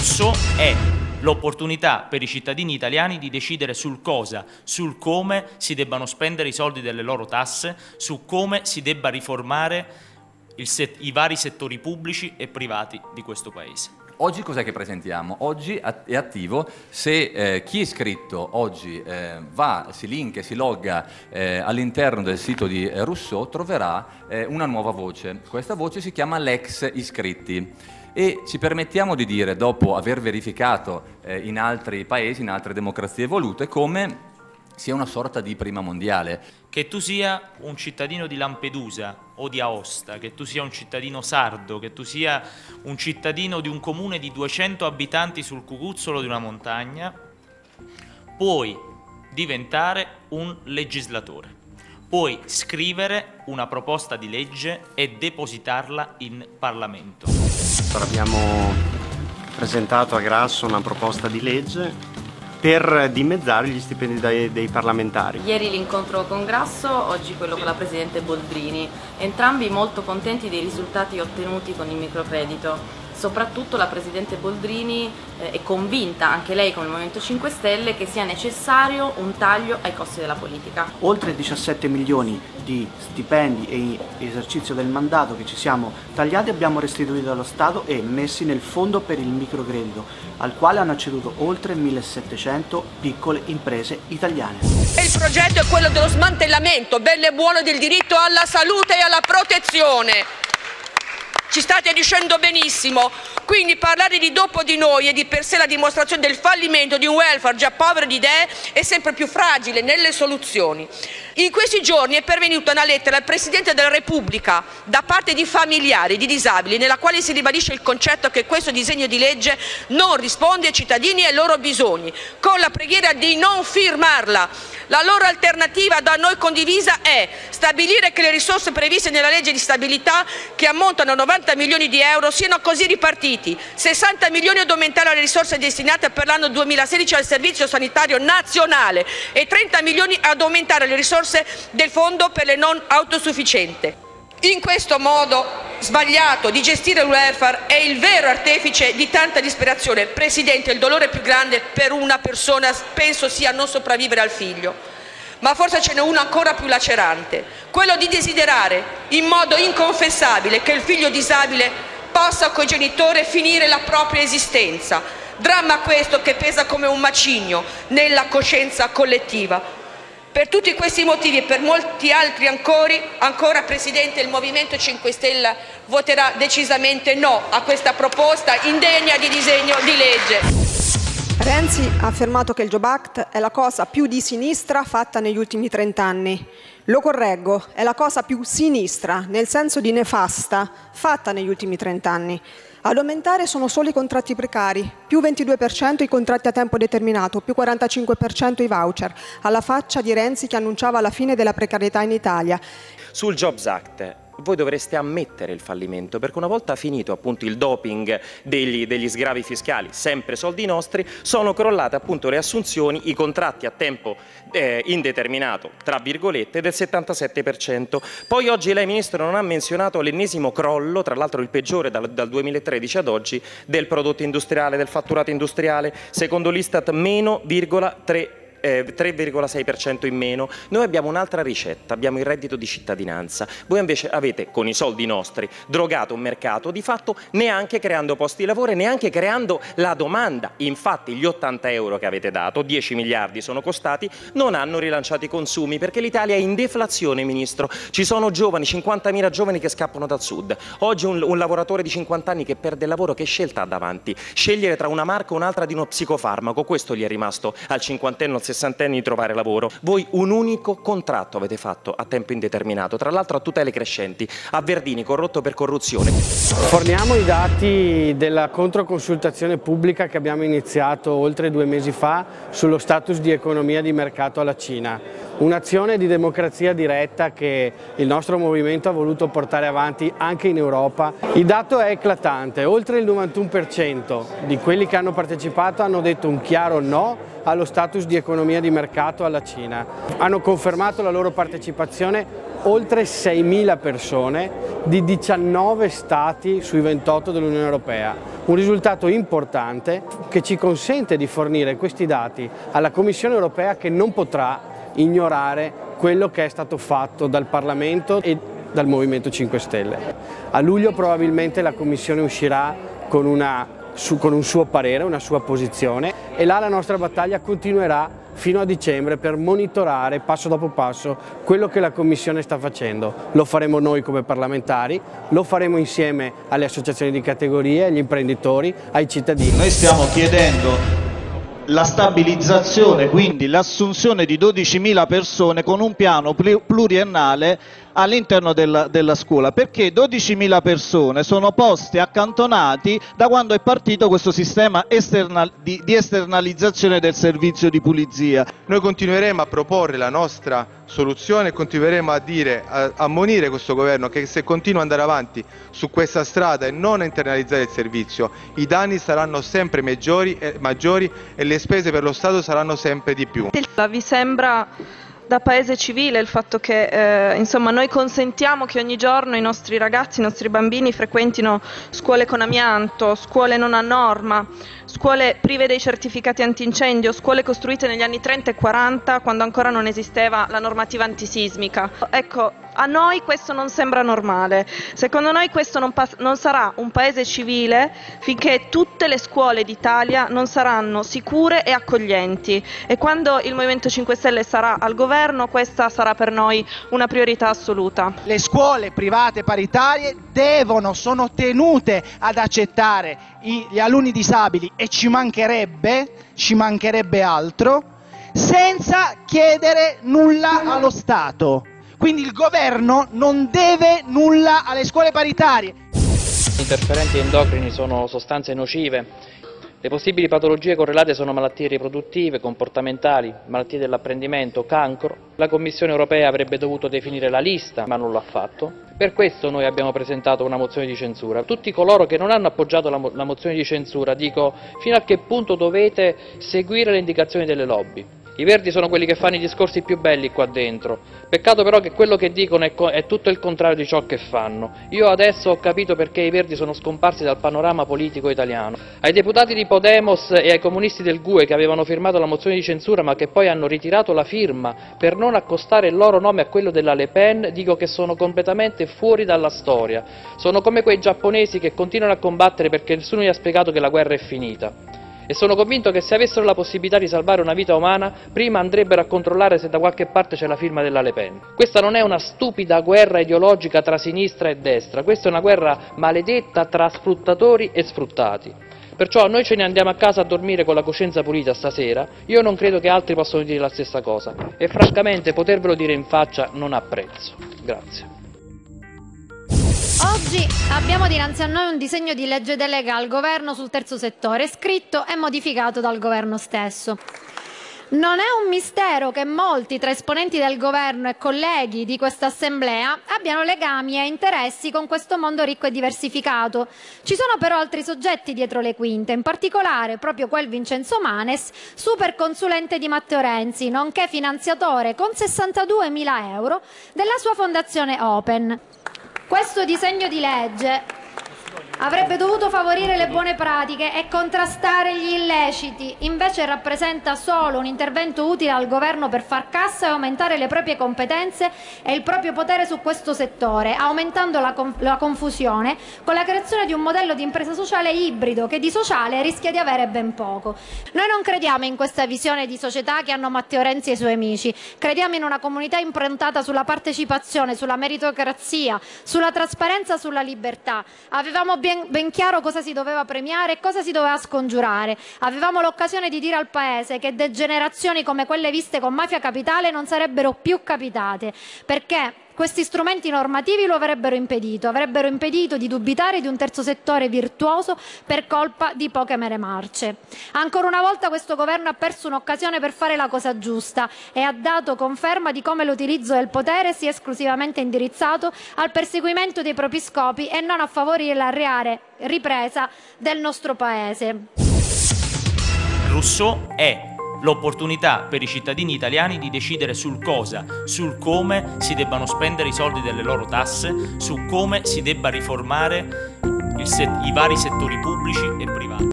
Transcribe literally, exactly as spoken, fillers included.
Rousseau è l'opportunità per i cittadini italiani di decidere sul cosa, sul come si debbano spendere i soldi delle loro tasse, su come si debba riformare il set, i vari settori pubblici e privati di questo Paese. Oggi cos'è che presentiamo? Oggi è attivo se eh, chi è iscritto oggi eh, va, si linka, si logga eh, all'interno del sito di eh, Rousseau, troverà eh, una nuova voce. Questa voce si chiama l'ex iscritti e ci permettiamo di dire, dopo aver verificato eh, in altri paesi, in altre democrazie evolute, come sia una sorta di prima mondiale. Che tu sia un cittadino di Lampedusa o di Aosta, che tu sia un cittadino sardo, che tu sia un cittadino di un comune di duecento abitanti sul cucuzzolo di una montagna, puoi diventare un legislatore. Puoi scrivere una proposta di legge e depositarla in Parlamento. Abbiamo presentato a Grasso una proposta di legge per dimezzare gli stipendi dei, dei parlamentari. Ieri l'incontro con Grasso, oggi quello con la Presidente Boldrini, entrambi molto contenti dei risultati ottenuti con il microcredito. Soprattutto la Presidente Boldrini eh, è convinta, anche lei come il Movimento cinque Stelle, che sia necessario un taglio ai costi della politica. Oltre diciassette milioni di stipendi e esercizio del mandato che ci siamo tagliati abbiamo restituito allo Stato e messi nel fondo per il microcredito, al quale hanno acceduto oltre millesettecento piccole imprese italiane. Il progetto è quello dello smantellamento, bello e buono, del diritto alla salute e alla protezione. Ci state dicendo benissimo, quindi parlare di dopo di noi è di per sé la dimostrazione del fallimento di un welfare già povero di idee e sempre più fragile nelle soluzioni. In questi giorni è pervenuta una lettera al Presidente della Repubblica da parte di familiari di disabili nella quale si ribadisce il concetto che questo disegno di legge non risponde ai cittadini e ai loro bisogni, con la preghiera di non firmarla. La loro alternativa da noi condivisa è stabilire che le risorse previste nella legge di stabilità, che ammontano a novanta milioni di euro, siano così ripartiti: sessanta milioni ad aumentare le risorse destinate per l'anno duemilasedici al Servizio Sanitario Nazionale e trenta milioni ad aumentare le risorse del Fondo per le non autosufficienti. In questo modo sbagliato di gestire il welfare è il vero artefice di tanta disperazione. Presidente, il dolore più grande per una persona penso sia non sopravvivere al figlio. Ma forse ce n'è uno ancora più lacerante, quello di desiderare in modo inconfessabile che il figlio disabile possa coi genitori finire la propria esistenza. Dramma questo che pesa come un macigno nella coscienza collettiva. Per tutti questi motivi e per molti altri ancora, ancora Presidente, il Movimento cinque Stelle voterà decisamente no a questa proposta indegna di disegno di legge. Renzi ha affermato che il Job Act è la cosa più di sinistra fatta negli ultimi trent'anni. Lo correggo, è la cosa più sinistra, nel senso di nefasta, fatta negli ultimi trent'anni. Ad aumentare sono solo i contratti precari, più ventidue per cento i contratti a tempo determinato, più quarantacinque per cento i voucher, alla faccia di Renzi che annunciava la fine della precarietà in Italia. Sul Jobs Act voi dovreste ammettere il fallimento, perché una volta finito appunto il doping degli, degli sgravi fiscali, sempre soldi nostri, sono crollate appunto le assunzioni, i contratti a tempo eh, indeterminato, tra virgolette, del settantasette per cento. Poi oggi lei, Ministro, non ha menzionato l'ennesimo crollo, tra l'altro il peggiore dal, dal duemilatredici ad oggi, del prodotto industriale, del fatturato industriale, secondo l'Istat meno virgola tre per cento. tre virgola sei per cento in meno. Noi abbiamo un'altra ricetta, abbiamo il reddito di cittadinanza. Voi invece avete, con i soldi nostri, drogato un mercato, di fatto neanche creando posti di lavoro e neanche creando la domanda. Infatti gli ottanta euro che avete dato, dieci miliardi sono costati, non hanno rilanciato i consumi, perché l'Italia è in deflazione, Ministro. Ci sono giovani, cinquantamila giovani che scappano dal sud. Oggi un, un lavoratore di cinquanta anni che perde il lavoro, che scelta ha davanti? Scegliere tra una marca o un'altra di uno psicofarmaco, questo gli è rimasto al cinquantenno, al sessantenni di trovare lavoro. Voi un unico contratto avete fatto a tempo indeterminato, tra l'altro a tutele crescenti, a Verdini corrotto per corruzione. Forniamo i dati della controconsultazione pubblica che abbiamo iniziato oltre due mesi fa sullo status di economia di mercato alla Cina, un'azione di democrazia diretta che il nostro movimento ha voluto portare avanti anche in Europa. Il dato è eclatante, oltre il novantuno per cento di quelli che hanno partecipato hanno detto un chiaro no allo status di economia di mercato alla Cina. Hanno confermato la loro partecipazione oltre seimila persone di diciannove stati sui ventotto dell'Unione Europea. Un risultato importante che ci consente di fornire questi dati alla Commissione Europea, che non potrà ignorare quello che è stato fatto dal Parlamento e dal Movimento cinque Stelle. A luglio probabilmente la Commissione uscirà con, una, su, con un suo parere, una sua posizione, e là la nostra battaglia continuerà fino a dicembre per monitorare passo dopo passo quello che la Commissione sta facendo. Lo faremo noi come parlamentari, lo faremo insieme alle associazioni di categoria, agli imprenditori, ai cittadini. Noi stiamo chiedendo la stabilizzazione, quindi l'assunzione di dodicimila persone con un piano pluriennale all'interno della, della scuola, perché dodicimila persone sono poste accantonati da quando è partito questo sistema esternal, di, di esternalizzazione del servizio di pulizia. Noi continueremo a proporre la nostra soluzione, continueremo a dire, a ammonire questo governo che se continua ad andare avanti su questa strada e non a internalizzare il servizio, i danni saranno sempre maggiori, eh, maggiori e le spese per lo Stato saranno sempre di più. Vi sembra da paese civile il fatto che eh, insomma, noi consentiamo che ogni giorno i nostri ragazzi, i nostri bambini frequentino scuole con amianto, scuole non a norma, scuole prive dei certificati antincendio, scuole costruite negli anni trenta e quaranta quando ancora non esisteva la normativa antisismica. Ecco, a noi questo non sembra normale. Secondo noi questo non, non sarà un paese civile finché tutte le scuole d'Italia non saranno sicure e accoglienti, e quando il Movimento cinque Stelle sarà al governo questa sarà per noi una priorità assoluta. Le scuole private paritarie devono, sono tenute ad accettare i, gli alunni disabili, e ci mancherebbe, ci mancherebbe altro, senza chiedere nulla allo Stato. Quindi il governo non deve nulla alle scuole paritarie. Gli interferenti endocrini sono sostanze nocive. Le possibili patologie correlate sono malattie riproduttive, comportamentali, malattie dell'apprendimento, cancro. La Commissione Europea avrebbe dovuto definire la lista, ma non l'ha fatto. Per questo noi abbiamo presentato una mozione di censura. Tutti coloro che non hanno appoggiato la, mo- la mozione di censura, dico, fino a che punto dovete seguire le indicazioni delle lobby? I verdi sono quelli che fanno i discorsi più belli qua dentro, peccato però che quello che dicono è, è tutto il contrario di ciò che fanno. Io adesso ho capito perché i verdi sono scomparsi dal panorama politico italiano. Ai deputati di Podemos e ai comunisti del GUE che avevano firmato la mozione di censura ma che poi hanno ritirato la firma per non accostare il loro nome a quello della Le Pen, dico che sono completamente fuori dalla storia. Sono come quei giapponesi che continuano a combattere perché nessuno gli ha spiegato che la guerra è finita. E sono convinto che se avessero la possibilità di salvare una vita umana, prima andrebbero a controllare se da qualche parte c'è la firma della Le Pen. Questa non è una stupida guerra ideologica tra sinistra e destra, questa è una guerra maledetta tra sfruttatori e sfruttati. Perciò noi ce ne andiamo a casa a dormire con la coscienza pulita stasera, io non credo che altri possano dire la stessa cosa e francamente potervelo dire in faccia non ha prezzo. Grazie. Oggi abbiamo dinanzi a noi un disegno di legge delega al governo sul terzo settore, scritto e modificato dal governo stesso. Non è un mistero che molti tra esponenti del governo e colleghi di questa assemblea abbiano legami e interessi con questo mondo ricco e diversificato. Ci sono però altri soggetti dietro le quinte, in particolare proprio quel Vincenzo Manes, super consulente di Matteo Renzi, nonché finanziatore con sessantaduemila euro della sua fondazione Open. Questo disegno di legge avrebbe dovuto favorire le buone pratiche e contrastare gli illeciti, invece rappresenta solo un intervento utile al governo per far cassa e aumentare le proprie competenze e il proprio potere su questo settore, aumentando la, conf- la confusione con la creazione di un modello di impresa sociale ibrido che di sociale rischia di avere ben poco. Noi non crediamo in questa visione di società che hanno Matteo Renzi e i suoi amici, crediamo in una comunità improntata sulla partecipazione, sulla meritocrazia, sulla trasparenza, sulla libertà. Avevamo ben Ben, ben chiaro cosa si doveva premiare e cosa si doveva scongiurare. Avevamo l'occasione di dire al Paese che degenerazioni come quelle viste con Mafia Capitale non sarebbero più capitate, perché questi strumenti normativi lo avrebbero impedito, avrebbero impedito di dubitare di un terzo settore virtuoso per colpa di poche mere marce. Ancora una volta questo governo ha perso un'occasione per fare la cosa giusta e ha dato conferma di come l'utilizzo del potere sia esclusivamente indirizzato al perseguimento dei propri scopi e non a favorire la reale ripresa del nostro Paese. Rousseau è l'opportunità per i cittadini italiani di decidere sul cosa, sul come si debbano spendere i soldi delle loro tasse, su come si debba riformare il set- i vari settori pubblici e privati.